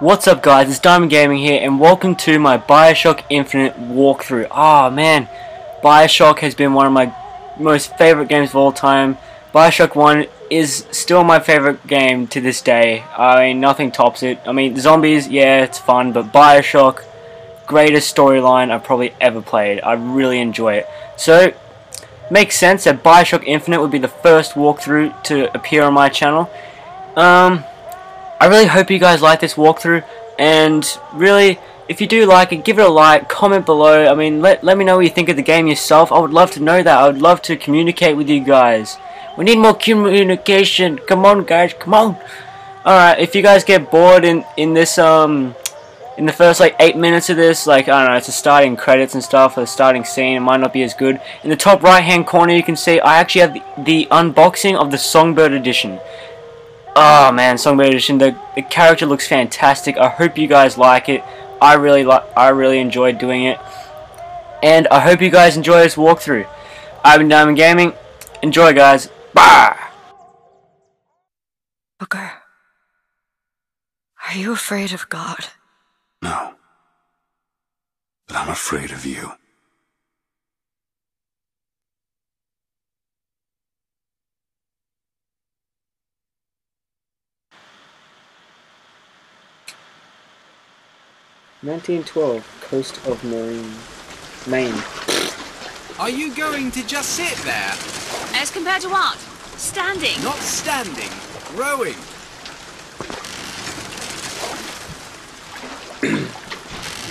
What's up guys, it's Dymond Gaming here and welcome to my Bioshock Infinite walkthrough. Ah man, Bioshock has been one of my most favourite games of all time. Bioshock 1 is still my favourite game to this day. I mean, nothing tops it. I mean, zombies, yeah, it's fun, but Bioshock, greatest storyline I've probably ever played. I really enjoy it. So, makes sense that Bioshock Infinite would be the first walkthrough to appear on my channel. I really hope you guys like this walkthrough, and really, if you do like it, give it a like, comment below. I mean, let me know what you think of the game yourself. I would love to know that. I would love to communicate with you guys. We need more communication. Come on, guys. Come on. Alright, if you guys get bored in the first, like, 8 minutes of this, like, I don't know, it's the starting credits and stuff, or the starting scene, it might not be as good. In the top right-hand corner, you can see I actually have the unboxing of the Songbird Edition. Oh man, Songbird Edition, the character looks fantastic. I hope you guys like it. I really enjoyed doing it. And I hope you guys enjoy this walkthrough. I've been Dymond Gaming. Enjoy guys. Bye! Booker, are you afraid of God? No. But I'm afraid of you.1912, coast of Maine. Are you going to just sit there? As compared to what? Standing. Not standing, rowing.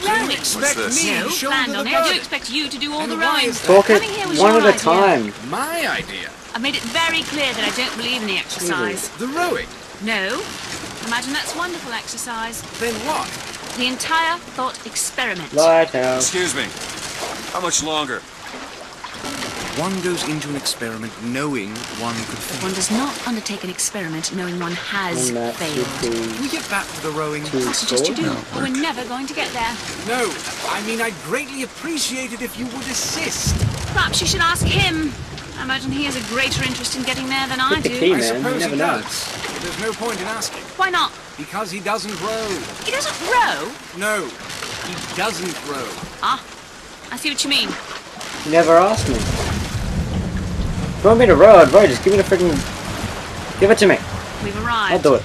Rowing. Expect me to show you the boat. I do expect you to do all the rowing. Talk it one at a time. My idea. I made it very clear that I don't believe in the exercise. The rowing? No. Imagine that's wonderful exercise. Then what? The entire thought experiment. Lighthouse. Excuse me. How much longer? One goes into an experiment knowing one could fail. One does not undertake an experiment knowing one has failed. Can we get back to the rowing? I suggest you do. No, we're never going to get there. No, I mean, I'd greatly appreciate it if you would assist. Perhaps you should ask him. I imagine he has a greater interest in getting there than I do. Key, I suppose he does. There's no point in asking. Why not? Because he doesn't row. He doesn't row? No, he doesn't row. Ah, I see what you mean. You never asked me. If you want me to row, I'd row. Just give me the freaking... Give it to me. We've arrived. I'll do it.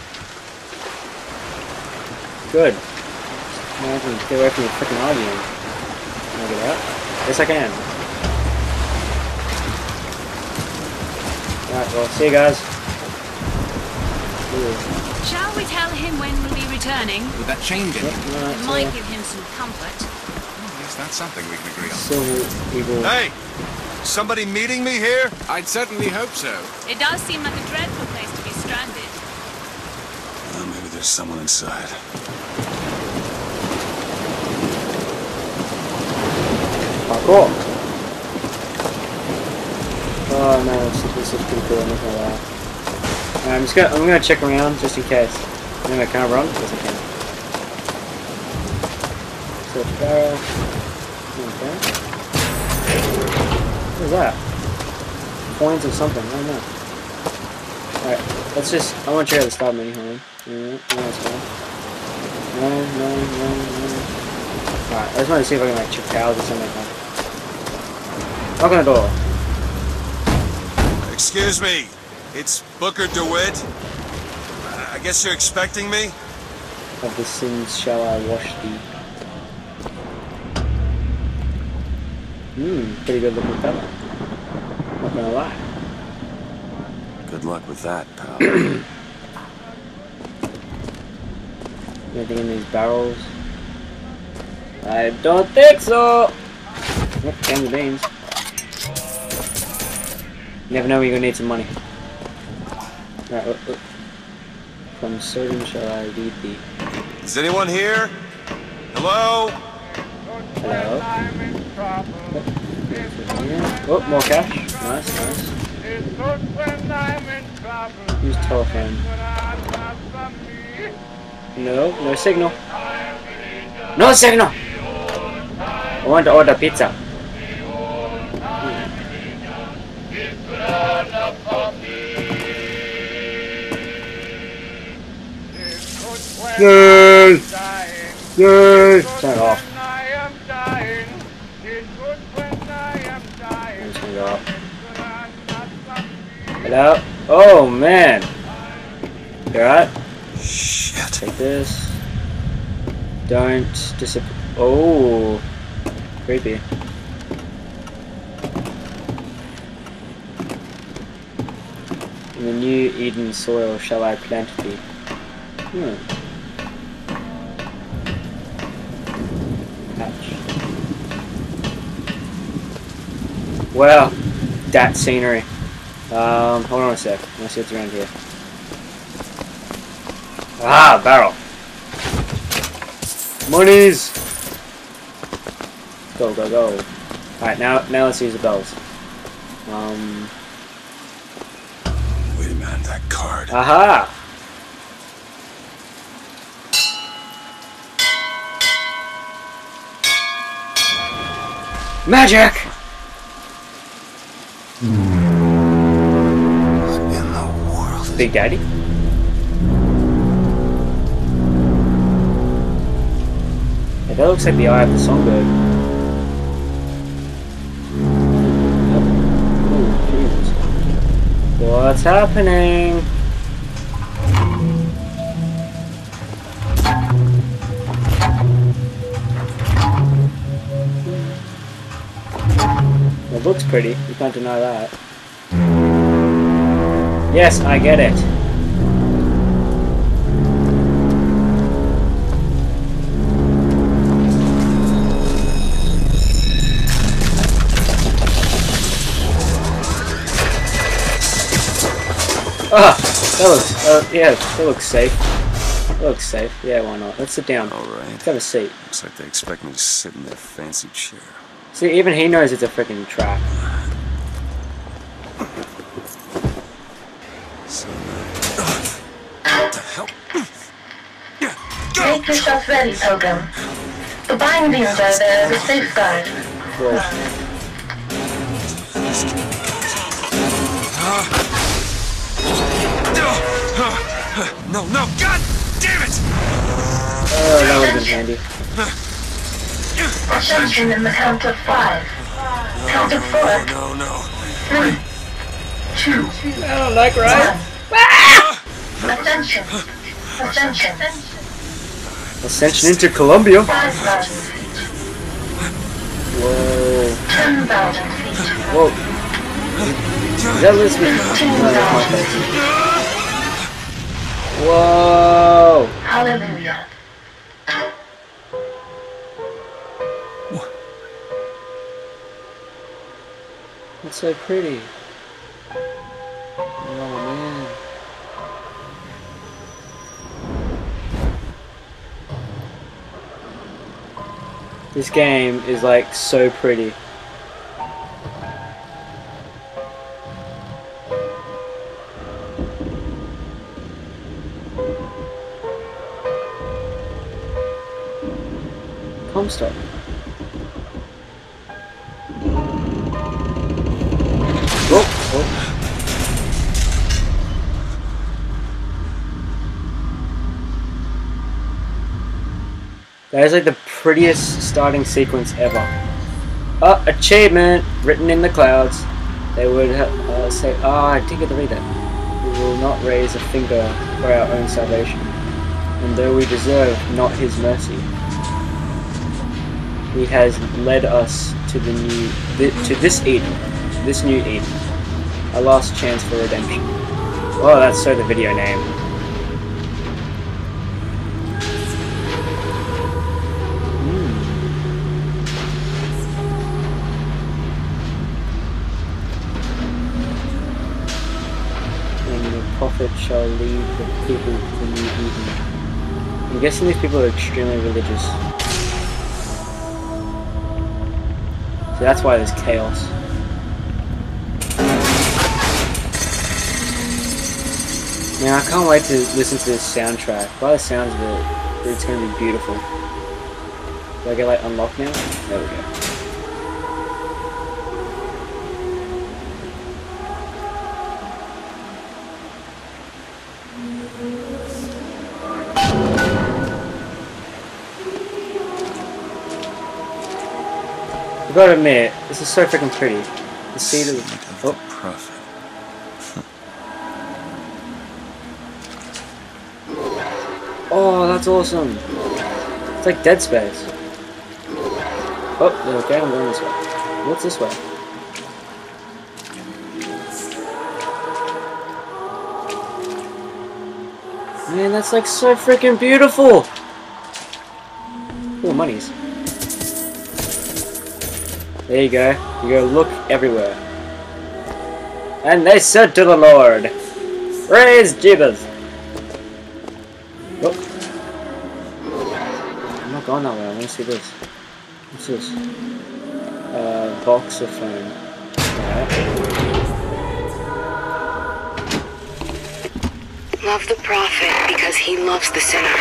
Good. Now I can get away from the freaking argument. Can I get out? Yes, I can. Alright, well, see you guys. Ooh. Shall we tell him when we'll be returning? Would that change it? It might give him some comfort. Oh, yes, that's something we can agree on. So evil. Hey! Somebody meeting me here? I'd certainly hope so. It does seem like a dreadful place to be stranded. Well, maybe there's someone inside. Parkour! Oh no, this is pretty cool, I'm not gonna lie. I'm gonna check around just in case. Anyway, can I run? Yes, I can. Search barrel. Okay. What is that? Coins or something? I don't know. Alright, let's just. I want to check out the start menu. Hold on. No. Alright, I just want to see if I can like check towers or something like that. Knock on the door. Excuse me. It's Booker DeWitt. I guess you're expecting me? Of the sins shall I wash thee. Pretty good looking fella. Not gonna lie. Good luck with that, pal. Anything in these barrels? I don't think so! Yep, damn the beans. Never know when you're gonna need some money. Right, look. From certain shall I lead thee. Is anyone here? Hello? Hello? Oh, more cash. Nice. Use telephone. No signal. No signal! I want to order pizza. Yay! Yay! Turn off. Hello? Oh man! You alright? Shit. Take this. Don't disappear. Oh! Creepy. In the new Eden soil shall I plant thee? Patch. Wow, that scenery. Hold on a sec. Let's see what's around here. Ah, barrel. Monies. Go, go, go. All right, now let's use the bells. Wait a minute, that card. Aha. Magic! What in the world? Big Daddy? Hey, that looks like the eye of the songbird. Oh, Jesus. What's happening? It looks pretty, you can't deny that. Yes, I get it. Ah, that looks safe. It looks safe, yeah, why not? Let's sit down. Alright. Let's have a seat. Looks like they expect me to sit in that fancy chair. See, even he knows it's a freaking trap. So, what the hell? Make yourself ready, Pilgrim. The bindings are there as a safeguard. No, no, God damn it! Oh, that would have been handy. Attention in the count of five. Count of four. No. 3, 2. I don't like rice. Ascension. Ascension into Columbia. 5,000 feet. Whoa. 10,000 feet. Whoa. That was me. 15,000 feet. Whoa. Hallelujah. It's so pretty. Oh man. This game is like so pretty. Comstock. That is like the prettiest starting sequence ever. Oh, achievement! Written in the clouds. They would say, I didn't get to read that. We will not raise a finger for our own salvation. And though we deserve not his mercy, he has led us to the new, this new Eden. A last chance for redemption. Oh, that's so the video name. Shall lead the people to the new Eden. I'm guessing these people are extremely religious. So that's why there's chaos. Man, I can't wait to listen to this soundtrack. By the sounds of it, it's going to be beautiful. Do I get like unlocked now? There we go. gotta admit, this is so freaking pretty. The seed of the prophet. Oh, that's awesome. It's like Dead Space. Oh, okay, I'm going this way. What's this way? Man, that's like so freaking beautiful! Oh, monies. There you go. You go look everywhere. And they said to the Lord, "Praise Jesus!" Oh. I'm not going that way. I want to see this. What's this? Box of phone. Alright. Love the prophet because he loves the sinner.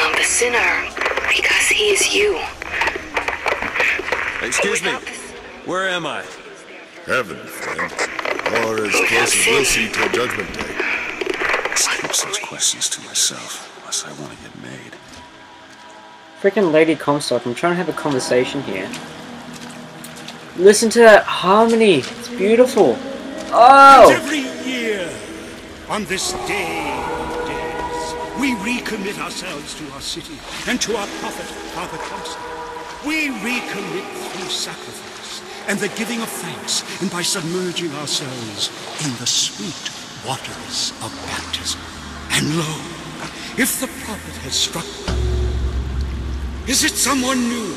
Love the sinner because he is you. Excuse me, where am I? Heaven, friend. Or as close as we'll see till Judgment Day. I keep such questions to myself, unless I want to get made. Freaking Lady Comstock, I'm trying to have a conversation here. Listen to that harmony, it's beautiful. Oh! And every year, on this day of days, we recommit ourselves to our city and to our prophet, Father Comstock. We recommit through sacrifice and the giving of thanks, and by submerging ourselves in the sweet waters of baptism. And lo, if the prophet has struck, is it someone new?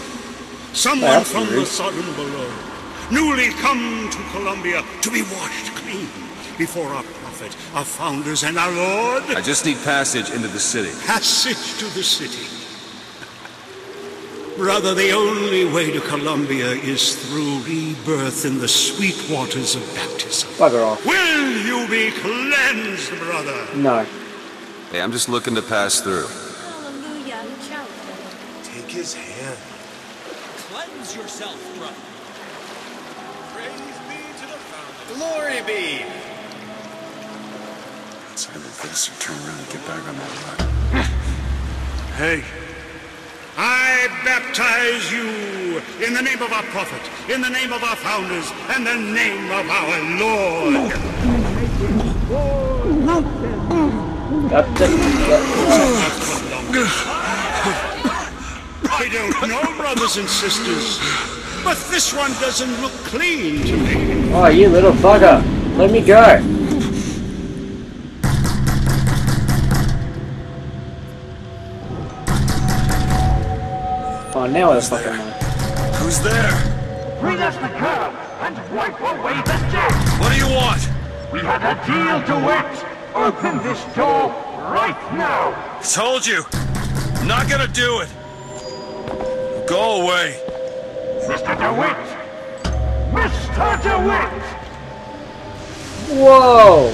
Someone from the sodden below, newly come to Columbia to be washed clean before our prophet, our founders, and our Lord? I just need passage into the city. Passage to the city. Brother, the only way to Columbia is through rebirth in the sweet waters of baptism. Bugger off. Will you be cleansed, brother? No. Hey, I'm just looking to pass through. Hallelujah. Take his hand. Cleanse yourself, brother. Praise be to the Father. Glory be. Let's handle this and turn around and get back on that rock. Hey. I baptize you in the name of our prophet, in the name of our founders, and the name of our Lord. I don't know, brothers and sisters, but this one doesn't look clean to me. Oh, you little bugger. Let me go. Oh, now it's like who's there? Bring us the curb and wipe away the debt. What do you want? We have a deal to it. Open this door right now. I told you. I'm not gonna do it. Go away. Mr. DeWitt! Mr. DeWitt! Whoa!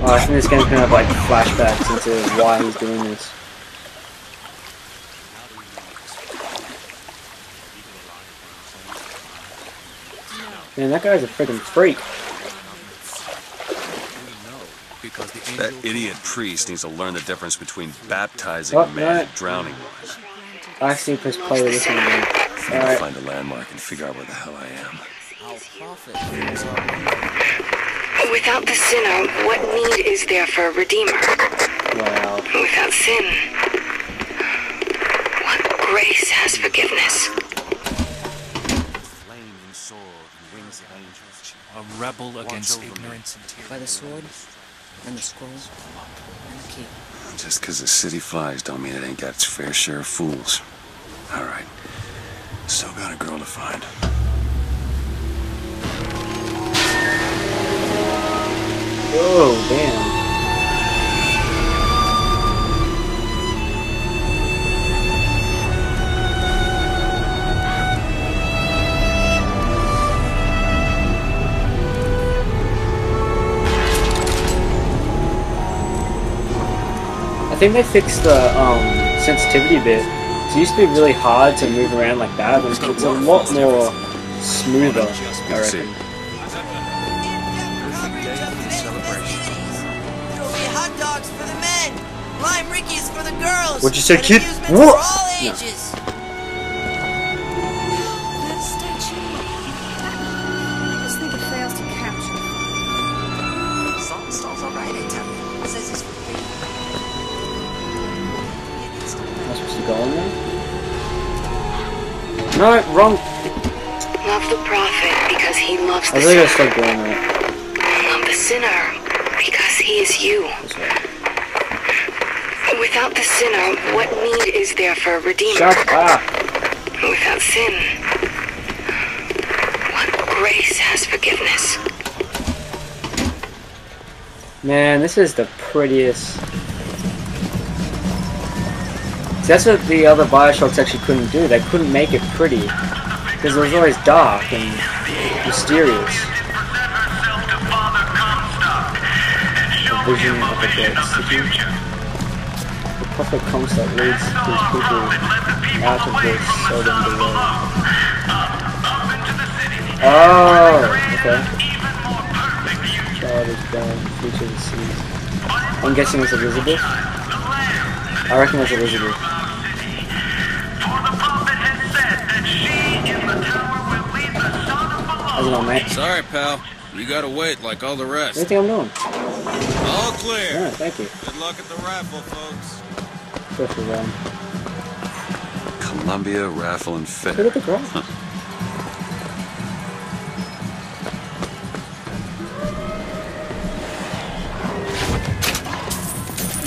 Oh, I think this game's gonna have like flashbacks into why he's doing this. Man, that guy's a freaking freak. That idiot priest needs to learn the difference between baptizing a man and drowning one. I see Chris play with this one again. I need to find a landmark and figure out where the hell I am. Without the sinner, what need is there for a redeemer? Wow. Without sin, what grace has forgiveness? A rebel against ignorance and tyranny. By the sword, and the scrolls, and the key. Just because the city flies don't mean it ain't got its fair share of fools. Alright, still got a girl to find. Oh, damn. I think they fixed the sensitivity bit. It used to be really hard to move around like that, but it's a lot more smoother, I reckon. Hot dogs for the men. Lime Rickies for the girls. What'd you say, kid? What? For all ages. No. I just think it fails to capture. The song stalls all right, I tell you. It says it's for me. Am I supposed to go in there? No, wrong. Love the prophet because he loves the sinner. I think I still going there. Love the sinner because he is you. Without the sinner, what need is there for a redeemer? Shut up. Without sin, what grace has forgiveness? Man, this is the prettiest. See, that's what the other Bioshocks actually couldn't do. They couldn't make it pretty. Because it was always dark and mysterious. The vision of the dead city. Father Comstock leads these people out of the southern below. Oh, okay. Child is born, future of the seas. I'm guessing it's Elizabeth. I reckon it's Elizabeth. How's it on, mate? Sorry, pal. You gotta wait like all the rest. What do you think I'm doing? All clear. Yeah, thank you. Good luck at the raffle, folks. Columbia raffle and fair. Look at the girl. Huh.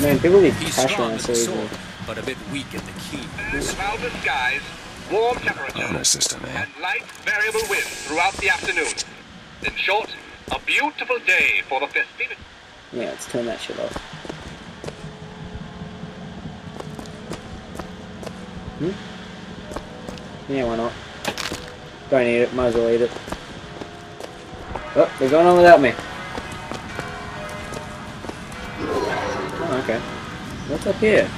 Man, people need passion and sword, but a bit weak at the key. Cloudless skies, warm temperatures, honor system, eh? And light variable wind throughout the afternoon. In short, a beautiful day for the festivities. Yeah, let's turn that shit off. Hmm? Yeah, why not? Don't eat it, might as well eat it. Oh, they're going on without me. Oh, okay. What's up here?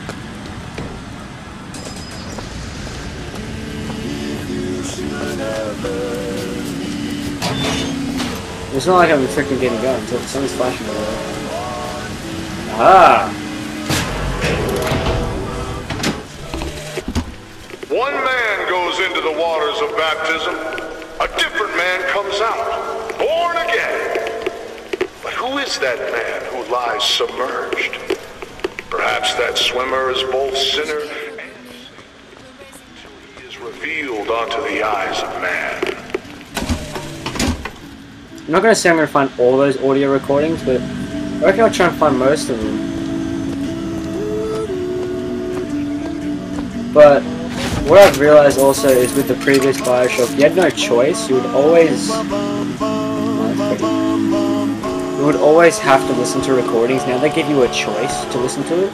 It's not like I'm freaking getting going until something's flashing over there. Ah! One man goes into the waters of baptism, a different man comes out, born again. But who is that man who lies submerged? Perhaps that swimmer is both sinner and saint. He is revealed unto the eyes of man. I'm not going to say I'm going to find all those audio recordings, but I reckon I'll try and find most of them. But what I've realized also is with the previous Bioshock, you had no choice, you would always... Oh, you would always have to listen to recordings. Now they give you a choice to listen to it.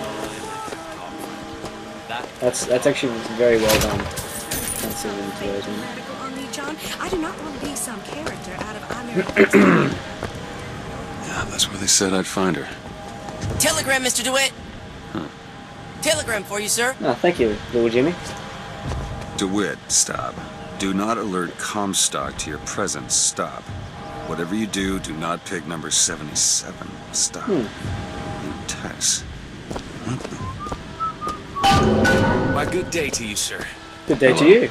That's actually very well done. Considering today's one. I do not want to be some character out of America. Yeah, that's where they said I'd find her. Telegram, Mr. DeWitt. Huh. Telegram for you, sir. No, thank you, little Jimmy. DeWitt, stop. Do not alert Comstock to your presence, stop. Whatever you do, do not pick number 77, stop. Tex. Why, good day to you, sir. Good day to you.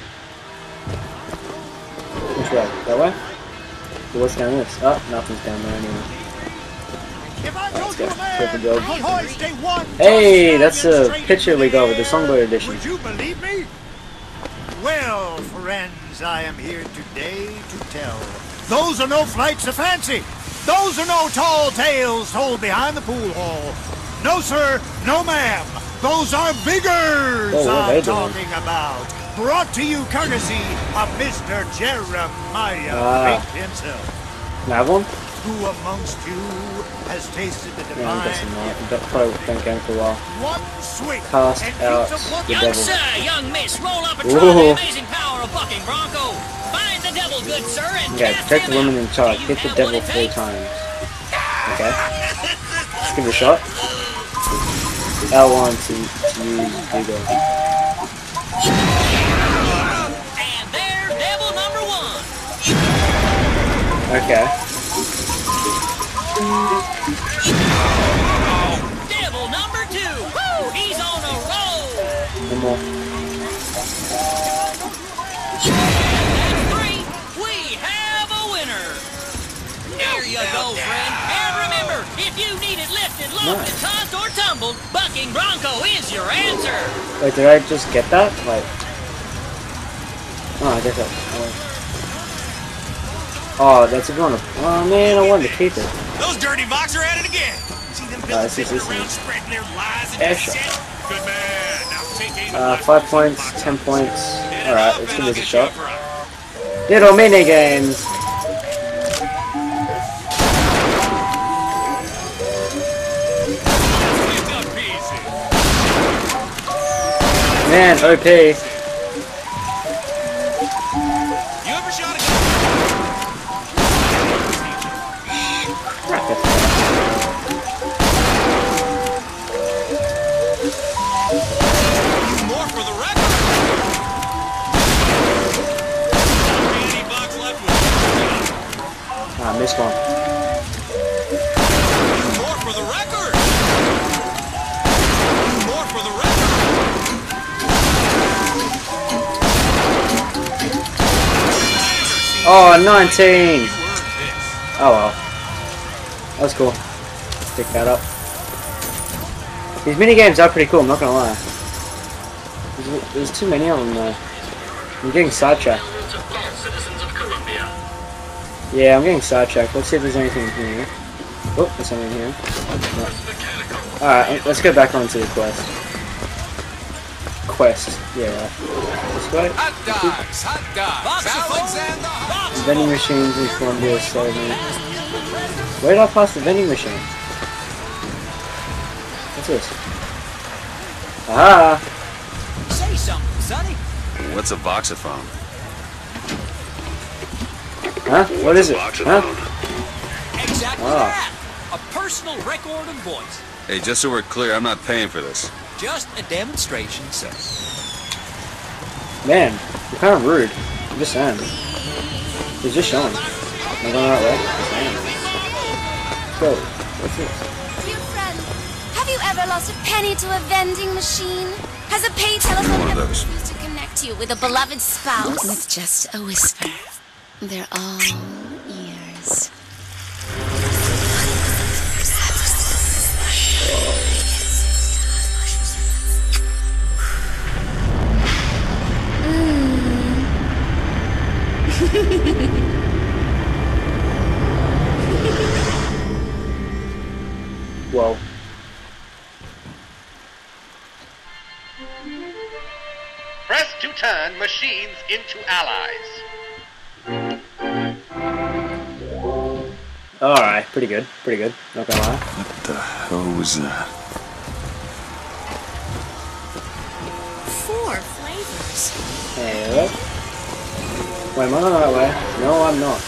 Which way? That way? What's down this? Oh, nothing's down there anyway. Oh, let's go. Hey, that's a picture we got with the Songbird Edition. Would you believe me? Well, friends, I am here today to tell. Those are no flights of fancy. Those are no tall tales told behind the pool hall. No, sir, no, ma'am. Those are biggers I'm talking about. Brought to you courtesy of Mr. Jeremiah Pink himself. Level? Who amongst you has tasted the divine? That probably been going for a while. One sweet cast out the young devil. Sir, young miss, roll up and draw the amazing power of Bucking Bronco. Find the devil, good sir, and okay, protect the woman in charge. Hit the devil 3 times. Okay. Let's give it a shot. L1 to use bigger. And there's devil number 1. Okay. Oh, anymore. That's three. We have a winner. There you go, friend. And remember, if you need it lifted, lofted, tossed, or tumbled, Bucking Bronco is your answer. Wait, did I just get that? Like, oh, I guess that. Oh, that's a bonus. Oh man, I wanted to keep it. Those dirty Vox are at it again. See them around spreading their lies and shit. Good man. Now take 5 points, 10 points. All right, let's give this a shot. Little mini games. Man, OP. This one. More for the record. More for the record. Oh, 19. Oh well. That's cool. Pick that up. These minigames are pretty cool, I'm not gonna lie. There's too many of them though. I'm getting sidetracked. Yeah, I'm getting sidetracked. Let's see if there's anything here. Oh, there's something here. No. Alright, let's go back onto the quest. Quest. Yeah, right. Let's go. Hot dogs. Vending machines in Columbia sold me. Where did I pass the vending machine? What's this? Aha! Say something, Sonny. What's a voxophone? Huh? What is it? Huh? Exactly that. A personal record of voice. Hey, just so we're clear, I'm not paying for this. Just a demonstration, sir. Man, you're kind of rude. I'm just saying. He's just showing. Am I going the right way? So, what's this? Dear friend, have you ever lost a penny to a vending machine? Has a pay telephone ever refused to connect you with a beloved spouse? With just a whisper. They're all ears. Whoa. Press to turn machines into allies. Alright, pretty good, not gonna lie. What the hell was that? 4 flavors. Hello? Wait, am I on the right way? No, I'm not.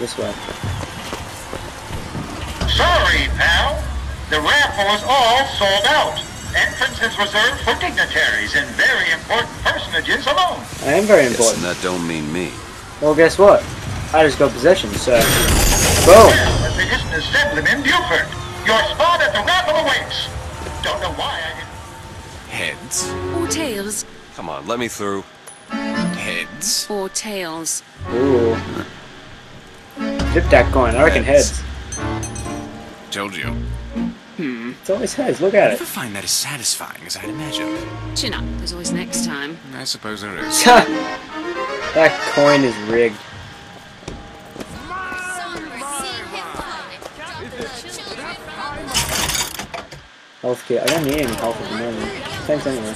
This way. Sorry, pal. The raffle is all sold out. Entrance is reserved for dignitaries and very important personages alone. I am very important. Guessing that don't mean me. Well, guess what? I just got possession, so... Boom! The position is Zebulon Buford. Your spot at the raffle awaits. Don't know why I didn't... Heads? Or tails? Come on, let me through. Heads? Or tails? Ooh. Flip that coin, I reckon heads. Told you. It's always heads, look at it. I never find that as satisfying as I'd imagined. Chin up, there's always next time. I suppose there is. That coin is rigged. Health kit. I don't need any health at the moment. Thanks anyway.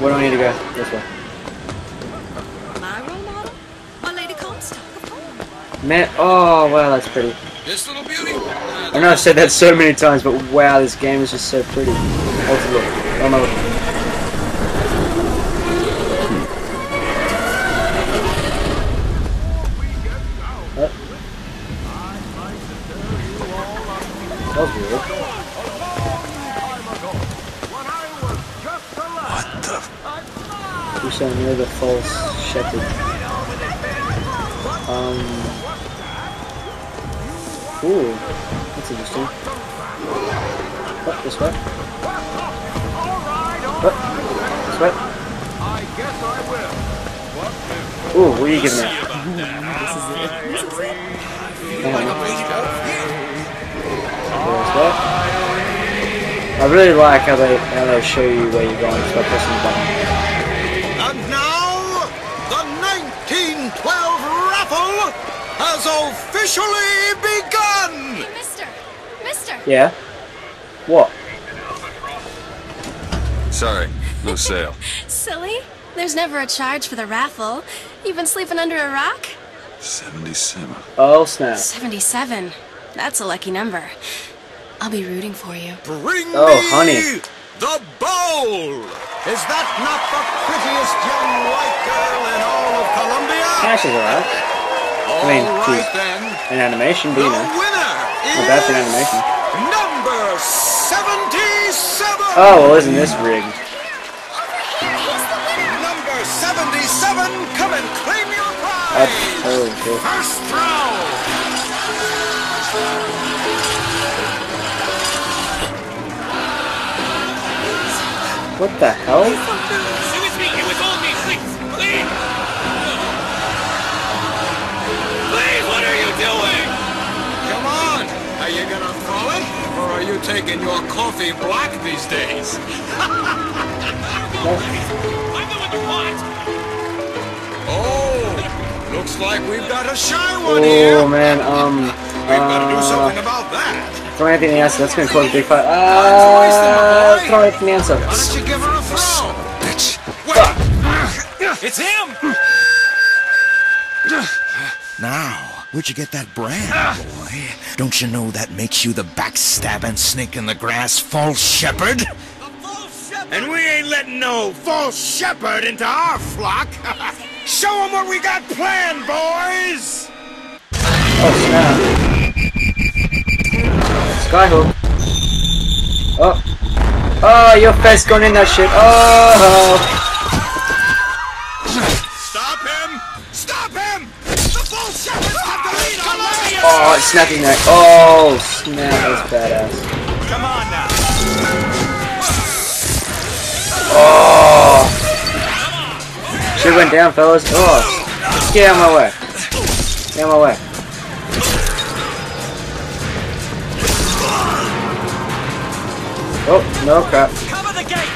Where do I need to go? This way. My role model? My Lady Comstock. Man, oh wow, that's pretty. This little beauty. I know I've said that so many times, but wow, this game is just so pretty. What's it look? What am I looking at? That was weird. So near the false shepherd. Ooh, that's interesting. Oh, this way. This way? I guess I will. What? Ooh, what are you giving me? This is it. This is it. I really like how they show you where you're going just by pressing the button. And now, the 1912 raffle has officially begun! Hey, mister! Yeah? What? Sorry, no sale. Silly. There's never a charge for the raffle. You've been sleeping under a rock? 77. Oh, snap. 77. That's a lucky number. I'll be rooting for you. Bring me the bowl! Is that not the prettiest young white girl in all of Columbia? Ashes are out. I mean, she's an animation, but you know. Not bad for an animation. Number 77! Oh, well, isn't this rigged? Over here, he's the winner! Number 77, come and claim your prize! That's totally cool. First round! What the hell? It was me, it was only six! Please! Please, what are you doing? Come on! Are you gonna throw it? Or are you taking your coffee black these days? I'm the one you want. Oh, looks like we've got a shy one here. Oh man, we've got to do something about that. Throw Anthony the answer. That's gonna cause a big fight. Throw Anthony the answer. Why don't you give her a throw? Bitch. What? It's him. Now. Where'd you get that brand, boy? Don't you know that makes you the backstabbing snake in the grass, false shepherd? And we ain't letting no false shepherd into our flock. Show them what we got planned, boys! Oh, snap. Skyhook. Oh. Oh, your face going in that shit. Oh. Oh, it's snapping that. Oh, snap, that's badass. Come on now. Oh. Shit went down, fellas. Oh. Get out of my way. Get out of my way. Oh, no crap. Cover the gate.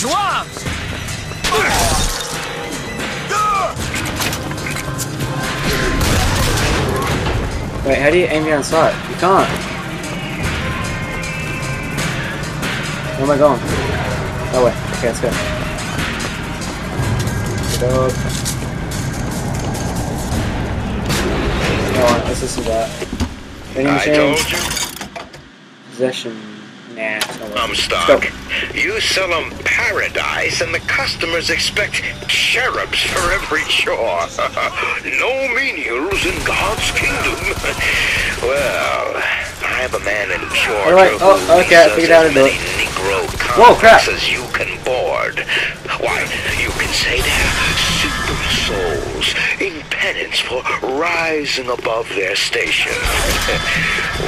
Dwarves. Wait, how do you aim down sight? You can't. Where am I going? That way. Okay, let's go. Alright, let's listen to that. Vending machines. Possession. Nah, it's not I'm stuck. You sell them paradise and the customers expect cherubs for every chore. No menials in God's kingdom. Well, I have a man in charge I figured out how to do it. Whoa, crap! You can board. Why, you can say they're super souls in penance for rising above their station.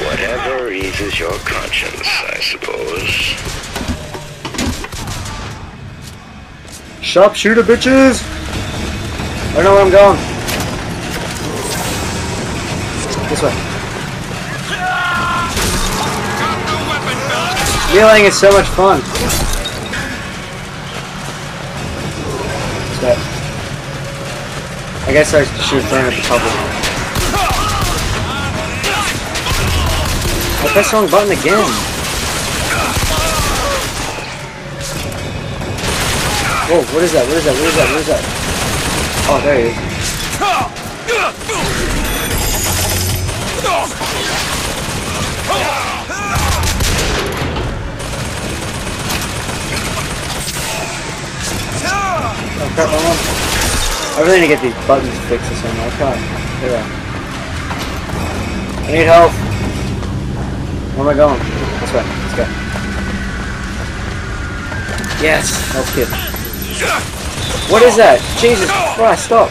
Whatever eases your conscience, I suppose. Sharpshooter, bitches! I don't know where I'm going. This way. Healing is so much fun. So, I guess I should throw at the public. I pressed the wrong button again. Whoa, what is that? What is that? What is that? What is that? Oh, there he is. Oh, crap, I really need to get these buttons fixed or something. I can't. There they are. I need help. Where am I going? This way. Let's go. Yes! Help kid. What is that? Jesus Christ, stop!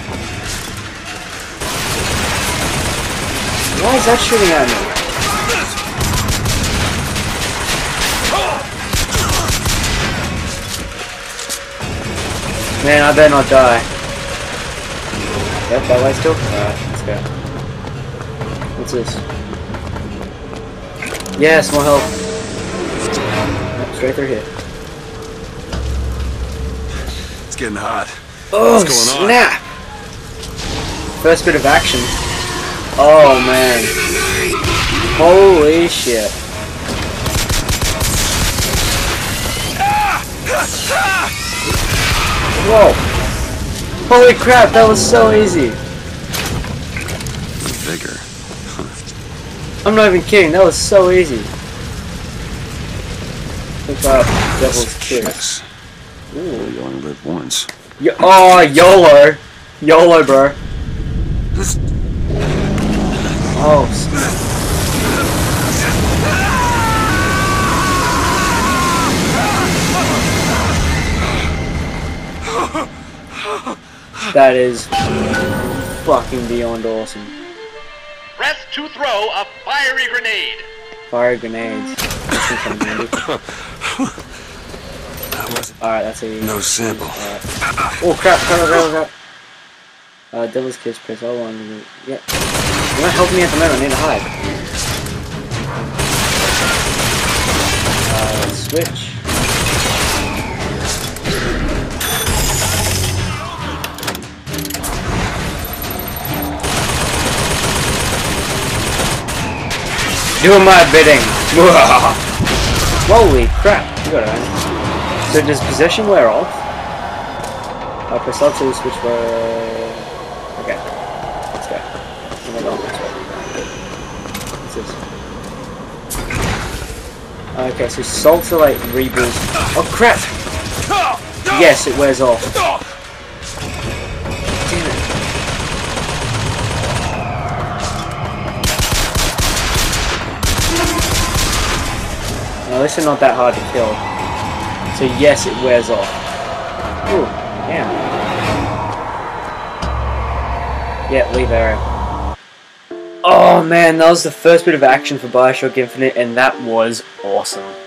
Why is that shooting at me? Man, I better not die. Yep, that way still? Alright, let's go. What's this? Yes, more health. Straight through here. It's getting hot. Oh, what's going snap! On? First bit of action. Oh, man. Holy shit. Whoa! Holy crap, that was so easy! Bigger. I'm not even kidding, that was so easy. Look out, devil's kiss. Ooh, you only live once. Oh, YOLO! YOLO, bro. Oh, snap. That is fucking beyond awesome. Press to throw a fiery grenade. Fire grenades. Alright, that's a no sample. Oh crap, crap. Devil's kiss, press L1. Yeah. You're not helping me at the moment, I need to hide. Switch. Doing my bidding. Holy crap. So does possession wear off? I'll press L2 to switch for... Okay. Let's go. What's this? Okay, so salts are like reboost. Oh crap! Yes, it wears off. At least they're not that hard to kill. So yes, it wears off. Ooh, damn. Yeah, leave arrow. Oh man, that was the first bit of action for Bioshock Infinite, and that was awesome.